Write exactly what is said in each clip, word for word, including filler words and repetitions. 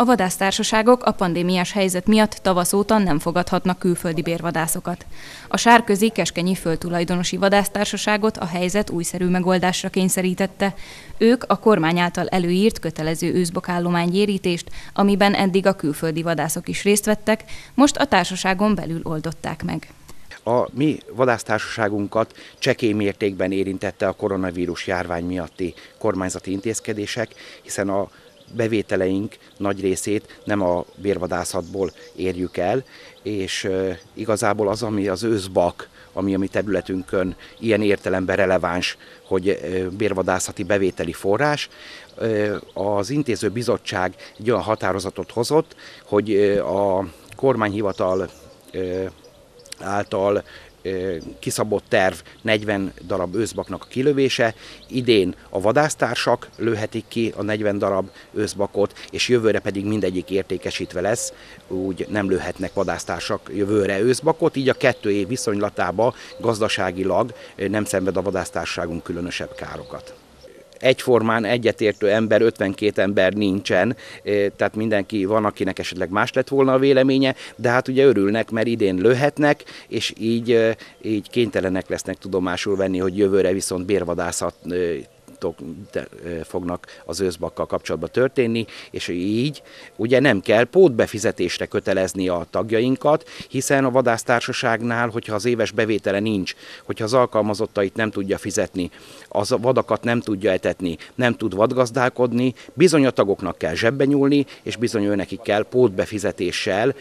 A vadásztársaságok a pandémiás helyzet miatt tavasz óta nem fogadhatnak külföldi bérvadászokat. A Sárközi Keskenyi Földtulajdonosi Vadásztársaságot a helyzet újszerű megoldásra kényszerítette. Ők a kormány által előírt kötelező őszbokállomány gyérítést, amiben eddig a külföldi vadászok is részt vettek, most a társaságon belül oldották meg. A mi vadásztársaságunkat csekély mértékben érintette a koronavírus járvány miatti kormányzati intézkedések, hiszen a bevételeink nagy részét nem a bérvadászatból érjük el, és igazából az, ami az őszbak, ami a mi területünkön ilyen értelemben releváns, hogy bérvadászati bevételi forrás, az intéző bizottság egy olyan határozatot hozott, hogy a kormányhivatal által kiszabott terv negyven darab őszbaknak a kilövése, idén a vadásztársak lőhetik ki a negyven darab őszbakot, és jövőre pedig mindegyik értékesítve lesz, úgy nem lőhetnek vadásztársak jövőre őszbakot, így a kettő év viszonylatába gazdaságilag nem szenved a vadásztárságunk különösebb károkat. Egyformán egyetértő ember, ötvenkét ember nincsen, tehát mindenki van, akinek esetleg más lett volna a véleménye, de hát ugye örülnek, mert idén lőhetnek, és így, így kénytelenek lesznek tudomásul venni, hogy jövőre viszont bérvadászatok fognak az őszbakkal kapcsolatban történni, és így ugye nem kell pótbefizetésre kötelezni a tagjainkat, hiszen a vadásztársaságnál, hogyha az éves bevétele nincs, hogyha az alkalmazottait nem tudja fizetni, az vadakat nem tudja etetni, nem tud vadgazdálkodni, bizony a tagoknak kell zsebbe nyúlni, és bizony ő nekik kell pótbefizetéssel a,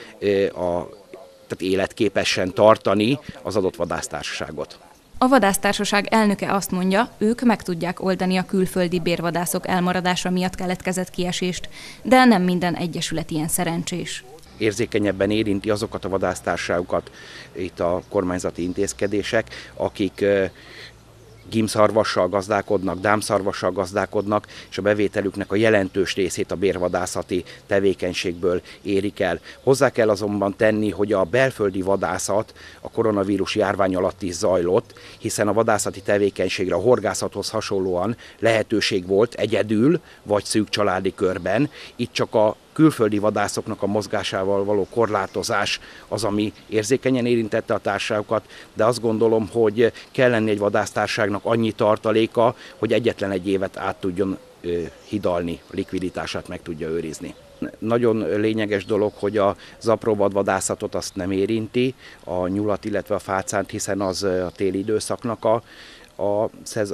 tehát életképesen tartani az adott vadásztársaságot. A vadásztársaság elnöke azt mondja, ők meg tudják oldani a külföldi bérvadászok elmaradása miatt keletkezett kiesést, de nem minden egyesület ilyen szerencsés. Érzékenyebben érinti azokat a vadásztársaságokat itt a kormányzati intézkedések, akik gímszarvassal gazdálkodnak, dámszarvassal gazdálkodnak, és a bevételüknek a jelentős részét a bérvadászati tevékenységből érik el. Hozzá kell azonban tenni, hogy a belföldi vadászat a koronavírus járvány alatt is zajlott, hiszen a vadászati tevékenységre a horgászathoz hasonlóan lehetőség volt egyedül, vagy szűk családi körben. Itt csak a külföldi vadászoknak a mozgásával való korlátozás az, ami érzékenyen érintette a társaságokat, de azt gondolom, hogy kell lenni egy vadásztárságnak annyi tartaléka, hogy egyetlen egy évet át tudjon hidalni, likviditását meg tudja őrizni. Nagyon lényeges dolog, hogy az apró vadvadászatot azt nem érinti, a nyulat, illetve a fácánt, hiszen az a téli időszaknak a A,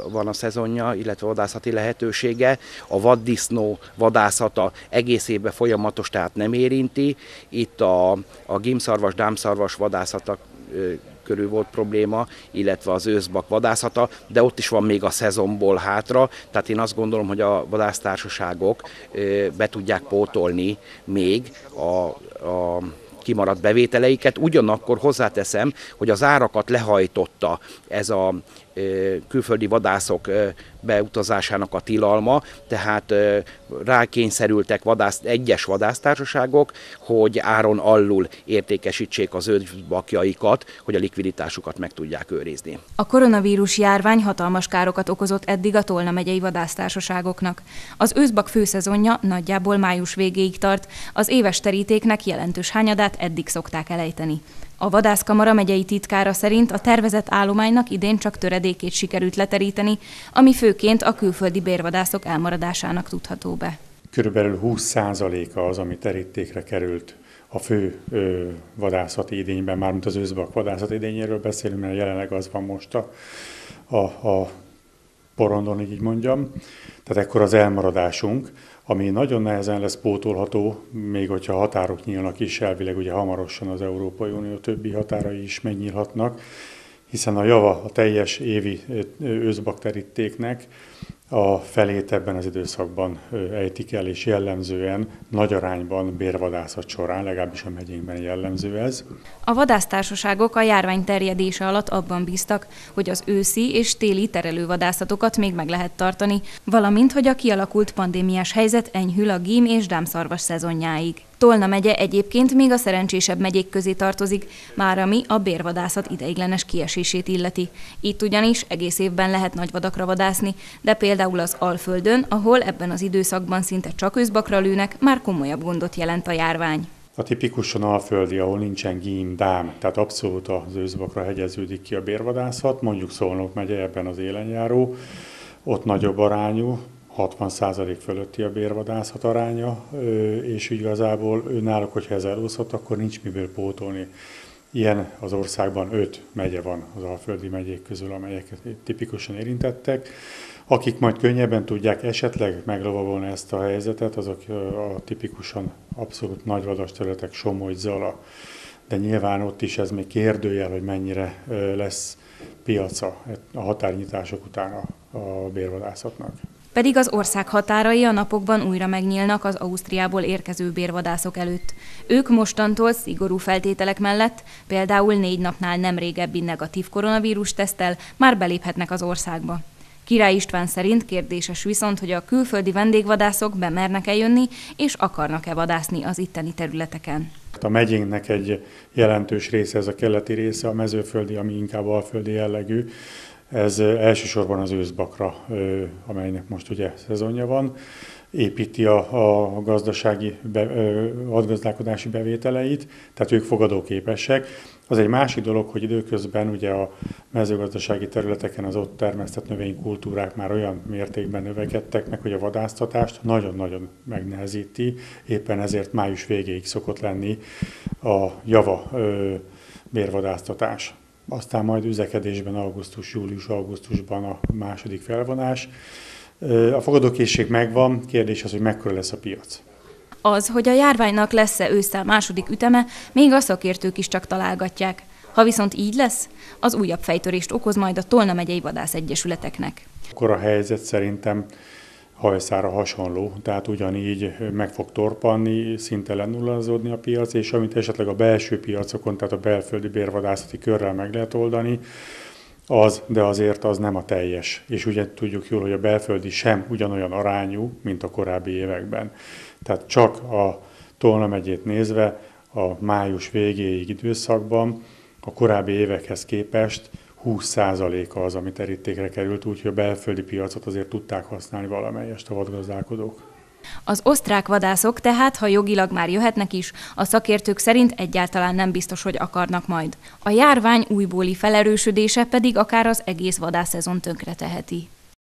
van a szezonja, illetve vadászati lehetősége. A vaddisznó vadászata egész évben folyamatos, tehát nem érinti. Itt a, a gímszarvas, dámszarvas vadászata ö, körül volt probléma, illetve az őszbak vadászata, de ott is van még a szezonból hátra, tehát én azt gondolom, hogy a vadásztársaságok ö, be tudják pótolni még a, a kimaradt bevételeiket. Ugyanakkor hozzáteszem, hogy az árakat lehajtotta ez a külföldi vadászok beutazásának a tilalma, tehát rákényszerültek vadász, egyes vadásztársaságok, hogy áron alul értékesítsék az őszbakjaikat, hogy a likviditásukat meg tudják őrizni. A koronavírus járvány hatalmas károkat okozott eddig a Tolna megyei vadásztársaságoknak. Az őszbak főszezonja nagyjából május végéig tart, az éves terítéknek jelentős hányadát eddig szokták elejteni. A Vadászkamara megyei titkára szerint a tervezett állománynak idén csak töredékét sikerült leteríteni, ami főként a külföldi bérvadászok elmaradásának tudható be. Körülbelül húsz százaléka az, ami terítékre került a fő ö, vadászati idényben, mármint az őszbak vadászati idényéről beszélünk, mert jelenleg az van most a, a, a porondon, így mondjam. Tehát ekkor az elmaradásunk, ami nagyon nehezen lesz pótolható, még hogyha határok nyílnak is, elvileg ugye hamarosan az Európai Unió többi határai is megnyílhatnak, hiszen a java a teljes évi őszbakterítéknek a felét ebben az időszakban ejtik el, és jellemzően nagy arányban bérvadászat során, legalábbis a megyénkben jellemző ez. A vadásztársaságok a járvány terjedése alatt abban bíztak, hogy az őszi és téli terelővadászatokat még meg lehet tartani, valamint hogy a kialakult pandémiás helyzet enyhül a gím- és dámszarvas szezonjáig. Tolna megye egyébként még a szerencsésebb megyék közé tartozik, már ami a bérvadászat ideiglenes kiesését illeti. Itt ugyanis egész évben lehet nagy vadakra vadászni, de például például az Alföldön, ahol ebben az időszakban szinte csak őszbakra lőnek, már komolyabb gondot jelent a járvány. A tipikusan alföldi, ahol nincsen gím-dám, tehát abszolút az őszbakra hegyeződik ki a bérvadászat, mondjuk Szolnok megye ebben az élenjáró, ott nagyobb arányú, hatvan százalék fölötti a bérvadászat aránya, és igazából náluk, hogyha ez elúszhat, akkor nincs miből pótolni. Ilyen az országban öt megye van az alföldi megyék közül, amelyek tipikusan érintettek. Akik majd könnyebben tudják esetleg meglovagolni ezt a helyzetet, azok a tipikusan abszolút nagy vadas területek, Somogy, Zala. De nyilván ott is ez még kérdőjel, hogy mennyire lesz piaca a határnyitások után a bérvadászatnak. Pedig az ország határai a napokban újra megnyílnak az Ausztriából érkező bérvadászok előtt. Ők mostantól szigorú feltételek mellett, például négy napnál nem régebbi negatív koronavírus teszttel már beléphetnek az országba. Király István szerint kérdéses viszont, hogy a külföldi vendégvadászok bemernek-e jönni, és akarnak-e vadászni az itteni területeken. A megyénknek egy jelentős része, ez a keleti része, a mezőföldi, ami inkább alföldi jellegű, ez elsősorban az őszbakra, amelynek most ugye szezonja van, építi a, a gazdasági be, adgazdálkodási bevételeit, tehát ők fogadóképesek. Az egy másik dolog, hogy időközben ugye a mezőgazdasági területeken az ott termesztett növénykultúrák már olyan mértékben növekedtek meg, hogy a vadásztatást nagyon-nagyon megnehezíti, éppen ezért május végéig szokott lenni a java ö, bérvadásztatás. Aztán majd üzekedésben augusztus, július-augusztusban a második felvonás. A fogadókészség megvan, kérdés az, hogy mekkora lesz a piac. Az, hogy a járványnak lesz-e ősszel második üteme, még a szakértők is csak találgatják. Ha viszont így lesz, az újabb fejtörést okoz majd a Tolna megyei vadászegyesületeknek. Akkor a helyzet szerintem Hajszára hasonló, tehát ugyanígy meg fog torpanni, szinte lenullázódni a piac, és amit esetleg a belső piacokon, tehát a belföldi bérvadászati körrel meg lehet oldani, az, de azért az nem a teljes. És ugye tudjuk jól, hogy a belföldi sem ugyanolyan arányú, mint a korábbi években. Tehát csak a Tolna megyét nézve a május végéig időszakban a korábbi évekhez képest húsz százaléka az, ami terítékre került, úgyhogy a belföldi piacot azért tudták használni valamelyest a vadgazdálkodók. Az osztrák vadászok tehát, ha jogilag már jöhetnek is, a szakértők szerint egyáltalán nem biztos, hogy akarnak majd. A járvány újbóli felerősödése pedig akár az egész vadászszezon tönkreteheti.